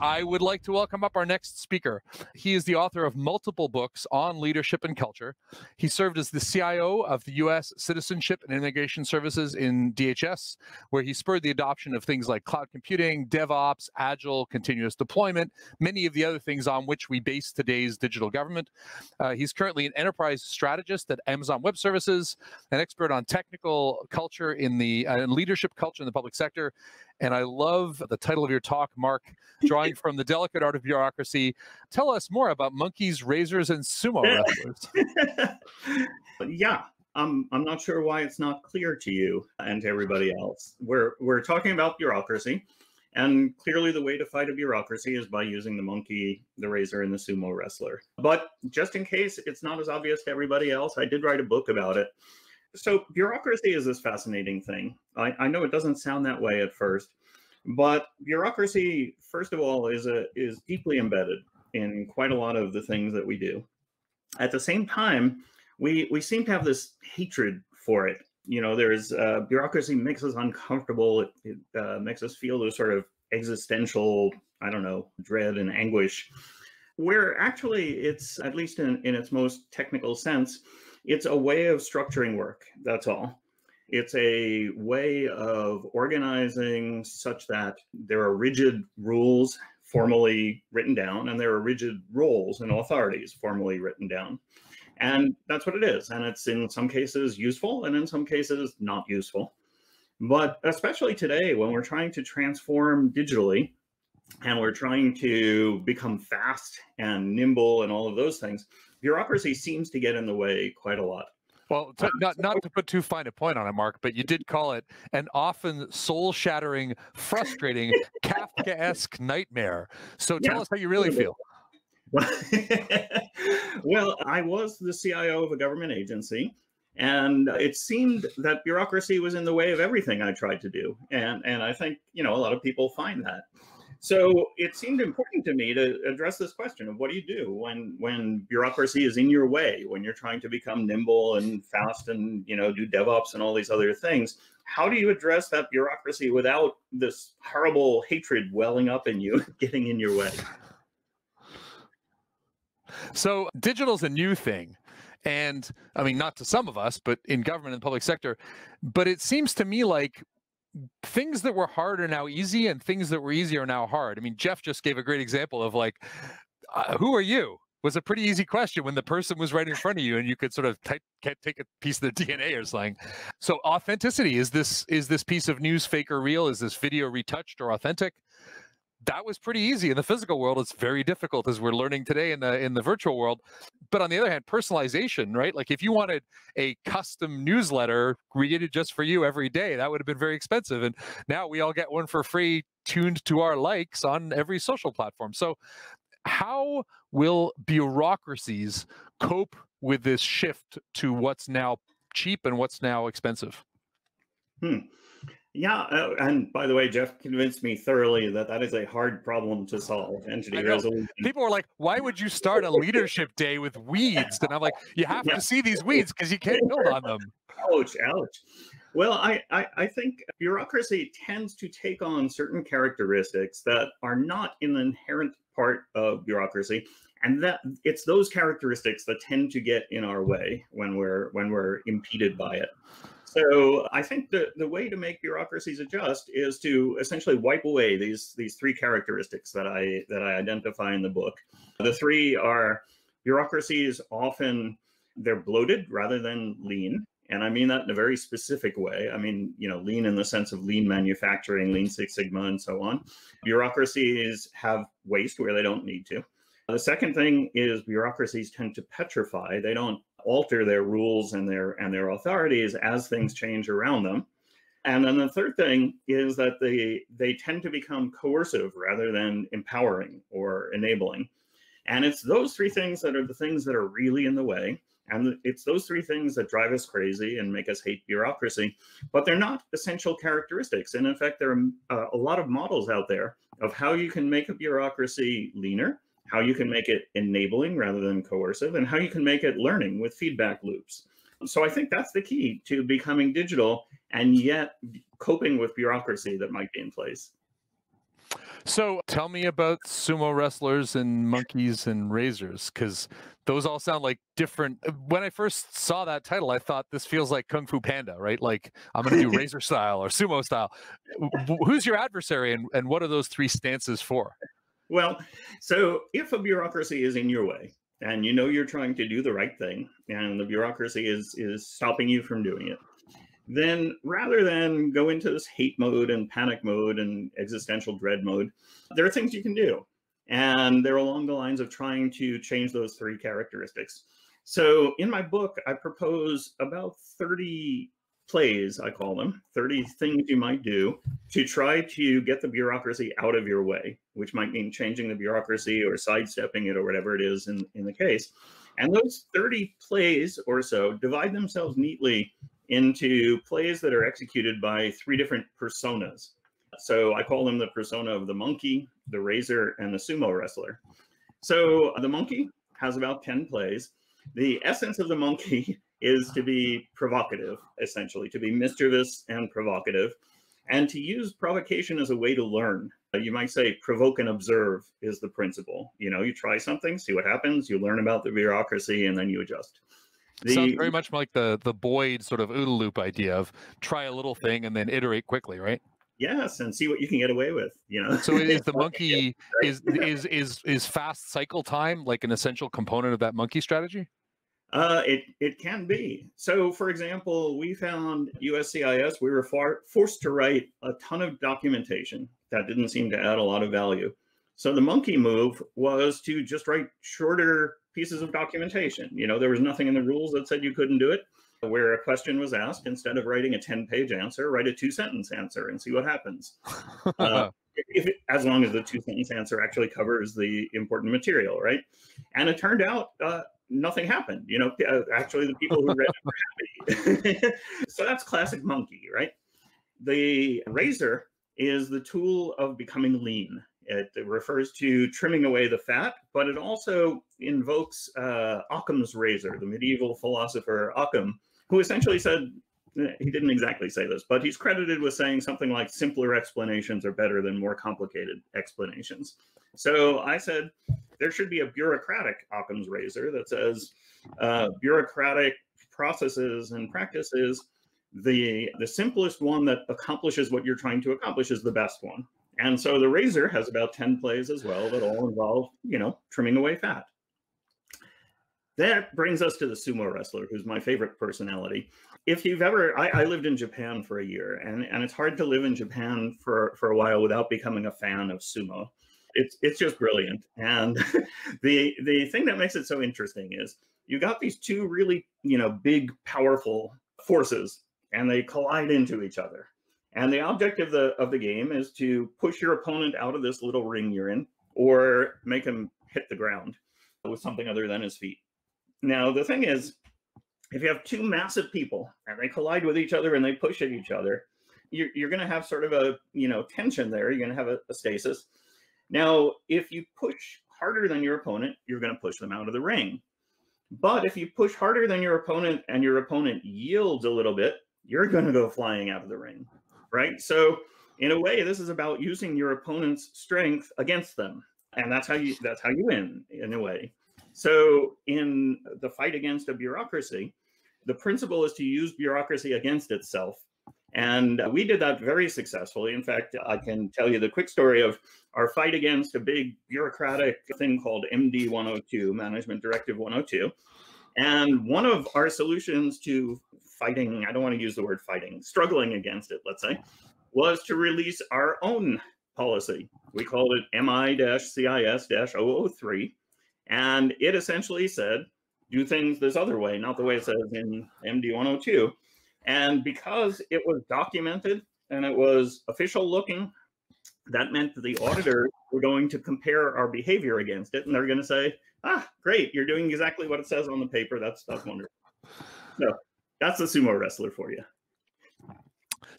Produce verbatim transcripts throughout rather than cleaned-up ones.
I would like to welcome up our next speaker. He is the author of multiple books on leadership and culture. He served as the C I O of the U S Citizenship and Immigration Services in D H S, where he spurred the adoption of things like cloud computing, DevOps, Agile, continuous deployment, many of the other things on which we base today's digital government. Uh, he's currently an enterprise strategist at Amazon Web Services, an expert on technical culture in the uh, and leadership culture in the public sector. And I love the title of your talk, Mark, drawing from The Delicate Art of Bureaucracy. Tell us more about monkeys, razors, and sumo wrestlers. Yeah, I'm, I'm not sure why it's not clear to you and to everybody else. We're, we're talking about bureaucracy, and clearly the way to fight a bureaucracy is by using the monkey, the razor, and the sumo wrestler. But just in case it's not as obvious to everybody else, I did write a book about it. So bureaucracy is this fascinating thing. I, I know it doesn't sound that way at first, but bureaucracy, first of all, is a is deeply embedded in quite a lot of the things that we do. At the same time, we we seem to have this hatred for it. You know, there is uh, bureaucracy makes us uncomfortable. It, it uh, makes us feel this sort of existential, I don't know, dread and anguish, where actually it's, at least in, in its most technical sense, it's a way of structuring work, that's all. It's a way of organizing such that there are rigid rules formally written down, and there are rigid roles and authorities formally written down. And that's what it is. And it's in some cases useful and in some cases not useful. But especially today, when we're trying to transform digitally and we're trying to become fast and nimble and all of those things, bureaucracy seems to get in the way quite a lot. Well, to, not, not to put too fine a point on it, Mark, but you did call it an often soul-shattering, frustrating, Kafkaesque nightmare. So tell yeah, us how you really feel. Well, I was the C I O of a government agency, and it seemed that bureaucracy was in the way of everything I tried to do. And, and I think, you know, a lot of people find that. So it seemed important to me to address this question of what do you do when, when bureaucracy is in your way, when you're trying to become nimble and fast and, you know, do DevOps and all these other things. How do you address that bureaucracy without this horrible hatred welling up in you, getting in your way? So digital's a new thing. And I mean, not to some of us, but in government and the public sector. But it seems to me like things that were hard are now easy, and things that were easy are now hard. I mean, Jeff just gave a great example of like, uh, who are you? Was a pretty easy question when the person was right in front of you, and you could sort of type, take a piece of their D N A or something. So authenticity, is this, is this piece of news fake or real? Is this video retouched or authentic? That was pretty easy. In the physical world, it's very difficult, as we're learning today in the in the virtual world. But on the other hand, personalization, right? Like if you wanted a custom newsletter created just for you every day, that would have been very expensive. And now we all get one for free, tuned to our likes on every social platform. So how will bureaucracies cope with this shift to what's now cheap and what's now expensive? Hmm. Yeah, uh, and by the way, Jeff convinced me thoroughly that that is a hard problem to solve. Entity resolution. People were like, why would you start a leadership day with weeds? And I'm like, you have yeah. to see these weeds because you can't build on them. Ouch, ouch. Well, I, I, I think bureaucracy tends to take on certain characteristics that are not an inherent part of bureaucracy. And that it's those characteristics that tend to get in our way when we're, when we're impeded by it. So I think the, the way to make bureaucracies adjust is to essentially wipe away these, these three characteristics that I, that I identify in the book. The three are bureaucracies often, they're bloated rather than lean. And I mean that in a very specific way. I mean, you know, lean in the sense of lean manufacturing, Lean Six Sigma, and so on. Bureaucracies have waste where they don't need to. The second thing is bureaucracies tend to petrify. They don't alter their rules and their and their authorities as things change around them. And then the third thing is that they they tend to become coercive rather than empowering or enabling. And it's those three things that are the things that are really in the way. And it's those three things that drive us crazy and make us hate bureaucracy, but they're not essential characteristics. And in fact, there are a lot of models out there of how you can make a bureaucracy leaner, how you can make it enabling rather than coercive, and how you can make it learning with feedback loops. So I think that's the key to becoming digital and yet coping with bureaucracy that might be in place. So tell me about sumo wrestlers and monkeys and razors, because those all sound like different. When I first saw that title, I thought this feels like Kung Fu Panda, right? Like I'm going to do razor style or sumo style. Who's your adversary, and, and what are those three stances for? Well, so if a bureaucracy is in your way and you know you're trying to do the right thing and the bureaucracy is, is stopping you from doing it, then rather than go into this hate mode and panic mode and existential dread mode, there are things you can do. And they're along the lines of trying to change those three characteristics. So in my book, I propose about thirty plays, I call them, thirty things you might do to try to get the bureaucracy out of your way, which might mean changing the bureaucracy or sidestepping it or whatever it is in, in the case. And those thirty plays or so divide themselves neatly into plays that are executed by three different personas. So I call them the persona of the monkey, the razor, and the sumo wrestler. So the monkey has about ten plays. The essence of the monkey is to be provocative, essentially, to be mischievous and provocative, and to use provocation as a way to learn. You might say provoke and observe is the principle. You know, you try something, see what happens, you learn about the bureaucracy, and then you adjust. The, Sounds very much like the, the Boyd sort of OODA loop idea of try a little thing and then iterate quickly, right? Yes, and see what you can get away with, you know. So is the monkey, right? is, is is is fast cycle time like an essential component of that monkey strategy? Uh, it, it can be. So for example, we found U S C I S, we were far, forced to write a ton of documentation that didn't seem to add a lot of value. So the monkey move was to just write shorter pieces of documentation. You know, there was nothing in the rules that said you couldn't do it. Where a question was asked, instead of writing a ten-page answer, write a two-sentence answer and see what happens. uh, if it, as long as the two-sentence answer actually covers the important material, right? And it turned out uh, nothing happened. You know, actually the people who read it were happy. So that's classic monkey, right? The razor is the tool of becoming lean. It refers to trimming away the fat, but it also invokes uh, Occam's razor, the medieval philosopher Occam, who essentially said, he didn't exactly say this, but he's credited with saying something like simpler explanations are better than more complicated explanations. So I said, there should be a bureaucratic Occam's razor that says uh, bureaucratic processes and practices, the, the simplest one that accomplishes what you're trying to accomplish is the best one. And so the razor has about ten plays as well that all involve, you know, trimming away fat. That brings us to the sumo wrestler, who's my favorite personality. If you've ever, I, I lived in Japan for a year, and, and it's hard to live in Japan for, for a while without becoming a fan of sumo. It's, it's just brilliant. And the, the thing that makes it so interesting is you got these two really, you know, big, powerful forces, and they collide into each other. And the object of the of the game is to push your opponent out of this little ring you're in, or make him hit the ground with something other than his feet. Now, the thing is, if you have two massive people and they collide with each other and they push at each other, you're, you're going to have sort of a, you know, tension there. You're going to have a, a stasis. Now, if you push harder than your opponent, you're going to push them out of the ring. But if you push harder than your opponent and your opponent yields a little bit, you're going to go flying out of the ring. Right? So in a way, this is about using your opponent's strength against them. And that's how you, that's how you win, in a way. So in the fight against a bureaucracy, the principle is to use bureaucracy against itself. And we did that very successfully. In fact, I can tell you the quick story of our fight against a big bureaucratic thing called M D one oh two, Management Directive one oh two. And one of our solutions to fighting, I don't want to use the word fighting, struggling against it, let's say, was to release our own policy. We called it M I C I S zero zero three. And it essentially said, do things this other way, not the way it says in M D one oh two. And because it was documented and it was official looking, that meant that the auditors were going to compare our behavior against it. And they're going to say, ah, great, you're doing exactly what it says on the paper. That's, that's wonderful. So that's the sumo wrestler for you.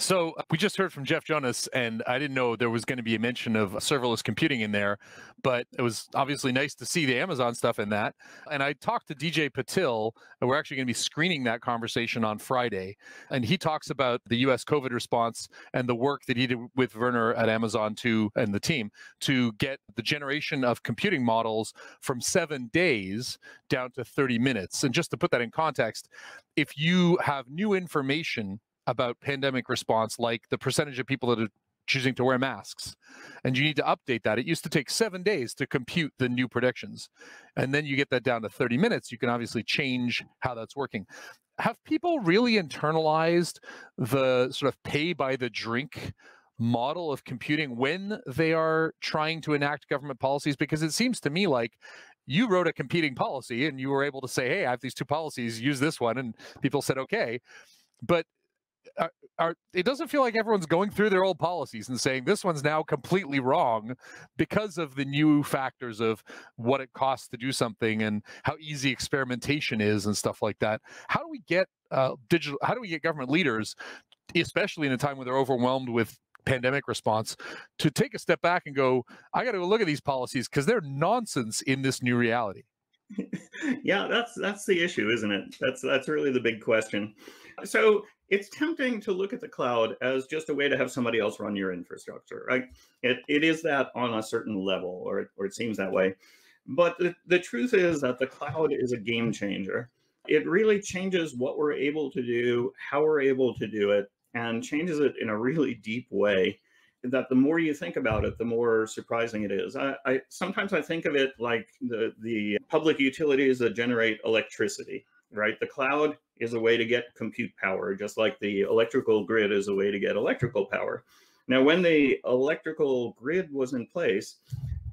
So we just heard from Jeff Jonas, and I didn't know there was going to be a mention of serverless computing in there, but it was obviously nice to see the Amazon stuff in that. And I talked to D J Patil, and we're actually going to be screening that conversation on Friday. And he talks about the U S COVID response and the work that he did with Werner at Amazon to, and the team to get the generation of computing models from seven days down to thirty minutes. And just to put that in context, if you have new information about pandemic response, like the percentage of people that are choosing to wear masks, and you need to update that. It used to take seven days to compute the new predictions. And then you get that down to thirty minutes. You can obviously change how that's working. Have people really internalized the sort of pay by the drink model of computing when they are trying to enact government policies? Because it seems to me like you wrote a competing policy and you were able to say, hey, I have these two policies, use this one. And people said, okay. But Are, are, it doesn't feel like everyone's going through their old policies and saying this one's now completely wrong because of the new factors of what it costs to do something and how easy experimentation is and stuff like that. How do we get uh, digital? How do we get government leaders, especially in a time when they're overwhelmed with pandemic response, to take a step back and go, I got to go look at these policies because they're nonsense in this new reality? Yeah, that's that's the issue, isn't it? That's that's really the big question. So it's tempting to look at the cloud as just a way to have somebody else run your infrastructure, right? It it is that on a certain level, or or it seems that way. But the, the truth is that the cloud is a game changer. It really changes what we're able to do, how we're able to do it, and changes it in a really deep way. That the more you think about it, the more surprising it is. I, I sometimes I think of it like the the public utilities that generate electricity, right? The cloud is a way to get compute power, just like the electrical grid is a way to get electrical power. Now, when the electrical grid was in place,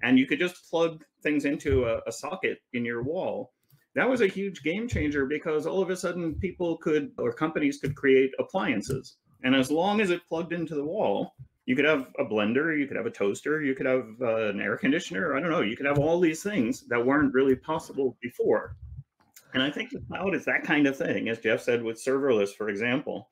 and you could just plug things into a, a socket in your wall, that was a huge game changer because all of a sudden people could, or companies could create appliances. And as long as it plugged into the wall, you could have a blender, you could have a toaster, you could have uh, an air conditioner, I don't know, you could have all these things that weren't really possible before. And I think the cloud is that kind of thing, as Jeff said with serverless, for example.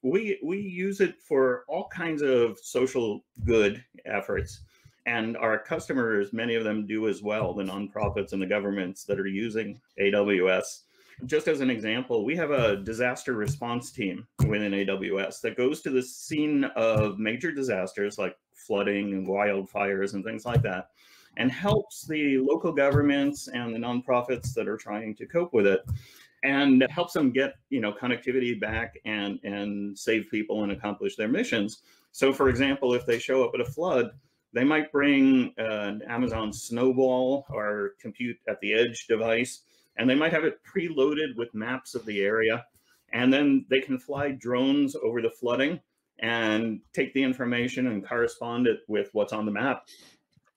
We, we use it for all kinds of social good efforts. And our customers, many of them do as well, the nonprofits and the governments that are using A W S. Just as an example, we have a disaster response team within A W S that goes to the scene of major disasters like flooding and wildfires and things like that, and helps the local governments and the nonprofits that are trying to cope with it, and helps them get, you know, connectivity back and, and save people and accomplish their missions. So, for example, if they show up at a flood, they might bring an Amazon Snowball or Compute at the Edge device, and they might have it preloaded with maps of the area. And then they can fly drones over the flooding and take the information and correspond it with what's on the map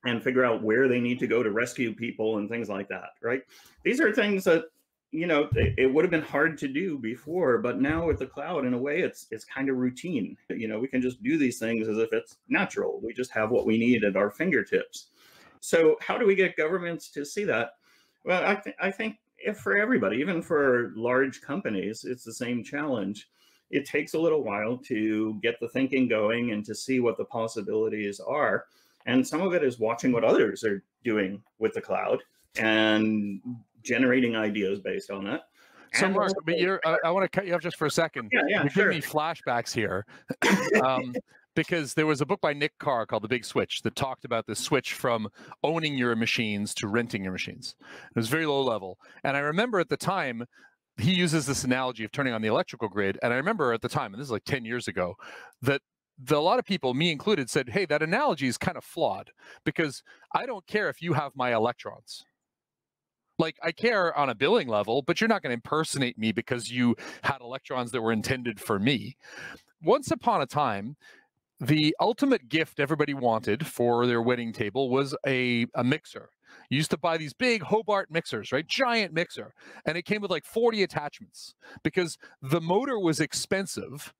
and figure out where they need to go to rescue people and things like that, right? These are things that, you know, it, it would have been hard to do before, but now with the cloud, in a way, it's it's kind of routine. You know, we can just do these things as if it's natural. We just have what we need at our fingertips. So how do we get governments to see that? Well, I, th I think if for everybody, even for large companies, it's the same challenge. It takes a little while to get the thinking going and to see what the possibilities are. And some of it is watching what others are doing with the cloud and generating ideas based on that. So, Mark, but you're, I, I want to cut you off just for a second. Yeah, yeah, you're sure. Giving me flashbacks here. um, Because there was a book by Nick Carr called The Big Switch that talked about the switch from owning your machines to renting your machines. It was very low level. And I remember at the time, he uses this analogy of turning on the electrical grid. And I remember at the time, and this is like ten years ago, that the, a lot of people, me included, said, hey, that analogy is kind of flawed because I don't care if you have my electrons. Like, I care on a billing level, but you're not going to impersonate me because you had electrons that were intended for me. Once upon a time, the ultimate gift everybody wanted for their wedding table was a, a mixer. You used to buy these big Hobart mixers, right? Giant mixer. And it came with like forty attachments because the motor was expensive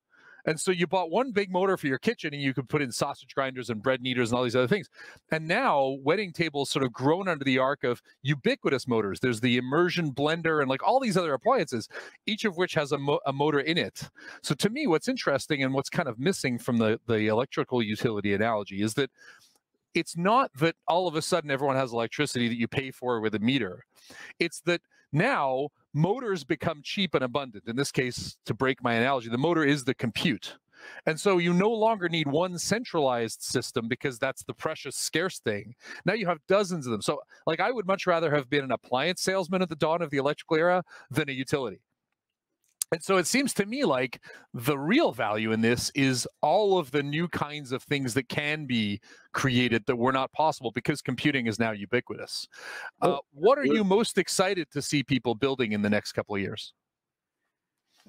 And so you bought one big motor for your kitchen, and you could put in sausage grinders and bread kneaders and all these other things. And now wedding tables sort of grown under the arc of ubiquitous motors. There's the immersion blender and like all these other appliances, each of which has a, mo a motor in it. So to me, what's interesting and what's kind of missing from the, the electrical utility analogy is that it's not that all of a sudden everyone has electricity that you pay for with a meter. It's that now motors become cheap and abundant. In this case, to break my analogy, the motor is the compute. And so you no longer need one centralized system because that's the precious, scarce thing. Now you have dozens of them. So like I would much rather have been an appliance salesman at the dawn of the electrical era than a utility. And so it seems to me like the real value in this is all of the new kinds of things that can be created that were not possible because computing is now ubiquitous. Uh, what are you most excited to see people building in the next couple of years?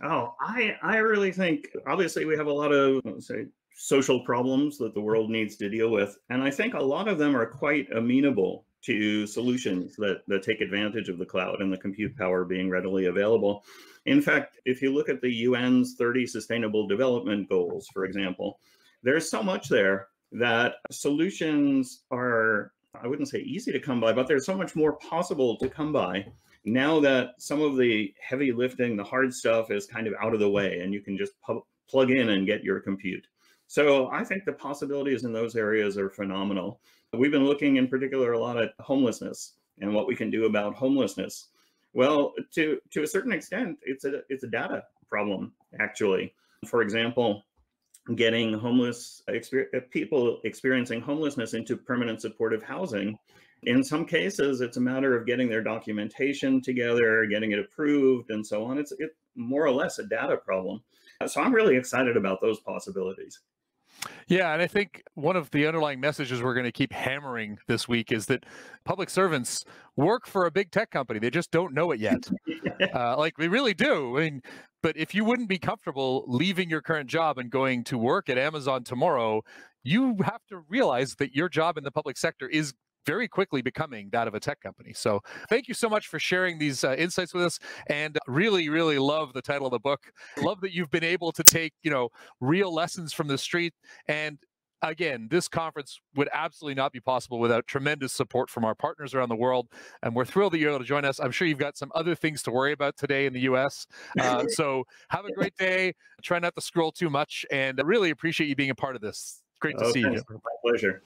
Oh, I, I really think, obviously, we have a lot of, say, social problems that the world needs to deal with. And I think a lot of them are quite amenable to solutions that, that take advantage of the cloud and the compute power being readily available. In fact, if you look at the U N's thirty Sustainable Development Goals, for example, there's so much there that solutions are, I wouldn't say easy to come by, but there's so much more possible to come by now that some of the heavy lifting, the hard stuff is kind of out of the way and you can just pu- plug in and get your compute. So I think the possibilities in those areas are phenomenal. We've been looking in particular a lot at homelessness and what we can do about homelessness. Well, to, to a certain extent, it's a, it's a data problem, actually. For example, getting homeless exper- people experiencing homelessness into permanent supportive housing. In some cases, it's a matter of getting their documentation together, getting it approved, and so on. It's it, more or less a data problem. So I'm really excited about those possibilities. Yeah, and I think one of the underlying messages we're going to keep hammering this week is that public servants work for a big tech company. They just don't know it yet. uh, like, we really do. I mean, but if you wouldn't be comfortable leaving your current job and going to work at Amazon tomorrow, you have to realize that your job in the public sector is very quickly becoming that of a tech company. So thank you so much for sharing these uh, insights with us, and really, really love the title of the book. Love that you've been able to take, you know, real lessons from the street. And again, this conference would absolutely not be possible without tremendous support from our partners around the world. And we're thrilled that you're able to join us. I'm sure you've got some other things to worry about today in the U S. Uh, so have a great day. Try not to scroll too much, and I really appreciate you being a part of this. Great to oh, see thanks. you. My pleasure.